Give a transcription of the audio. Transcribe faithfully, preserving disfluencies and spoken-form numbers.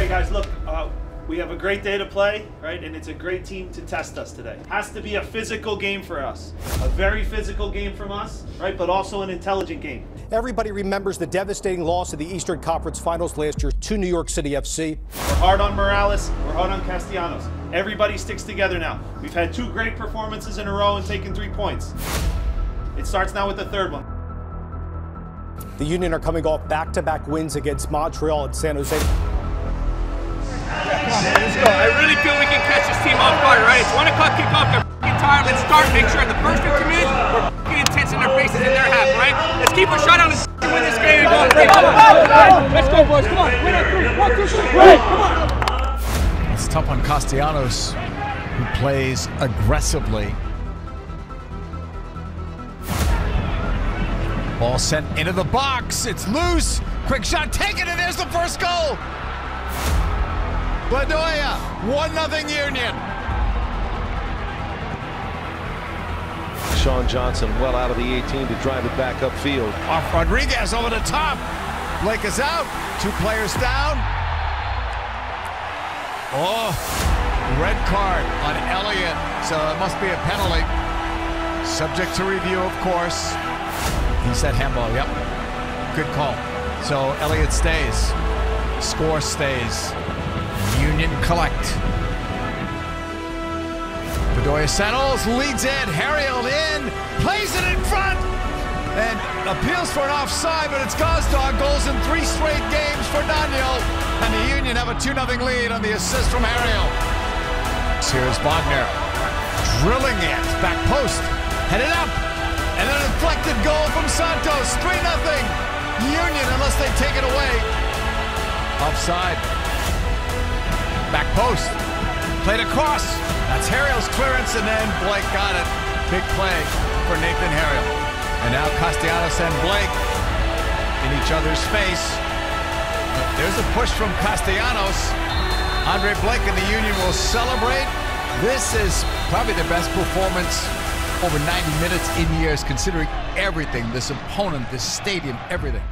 Okay, guys, look, uh, we have a great day to play, right? And it's a great team to test us today. Has to be a physical game for us. A very physical game from us, right? But also an intelligent game. Everybody remembers the devastating loss of the Eastern Conference Finals last year to New York City F C. We're hard on Morales. We're hard on Castellanos. Everybody sticks together now. We've had two great performances in a row and taken three points. It starts now with the third one. The Union are coming off back-to-back wins against Montreal and San Jose. Let's go. I really feel we can catch this team off guard, right? It's one o'clock kickoff, they're f***ing tired. Let's start, make sure the first fifteen minutes, we're f***ing intense in their faces in their half, right? Let's keep a shot on and f***ing win this game and go on three. Come on, let's go, boys, come on. Win on three, one, two, three, win, come on. It's tough on Castellanos, who plays aggressively. Ball sent into the box, it's loose. Quick shot taken, and there's the first goal. Bladoya, one nothing Union. Sean Johnson well out of the eighteen to drive it back upfield. Off Rodriguez over the top. Blake is out. Two players down. Oh, red card on Elliott. So it must be a penalty. Subject to review, of course. He said handball, yep. Good call. So Elliott stays. Score stays. Union collect. Bedoya settles, leads in, Harriel in, plays it in front, and appeals for an offside, but it's Gazdag. Goals in three straight games for Daniel, and the Union have a two nothing lead on the assist from Harriel. Here's Wagner, drilling it, back post, headed up, and an inflected goal from Santos, three nothing Union, unless they take it away. Offside. Back post, played across. That's Harriel's clearance, and then Blake got it. Big play for Nathan Harriel. And now Castellanos and Blake in each other's face. But there's a push from Castellanos. Andre Blake and the Union will celebrate. This is probably the best performance over ninety minutes in years, considering everything, this opponent, this stadium, everything.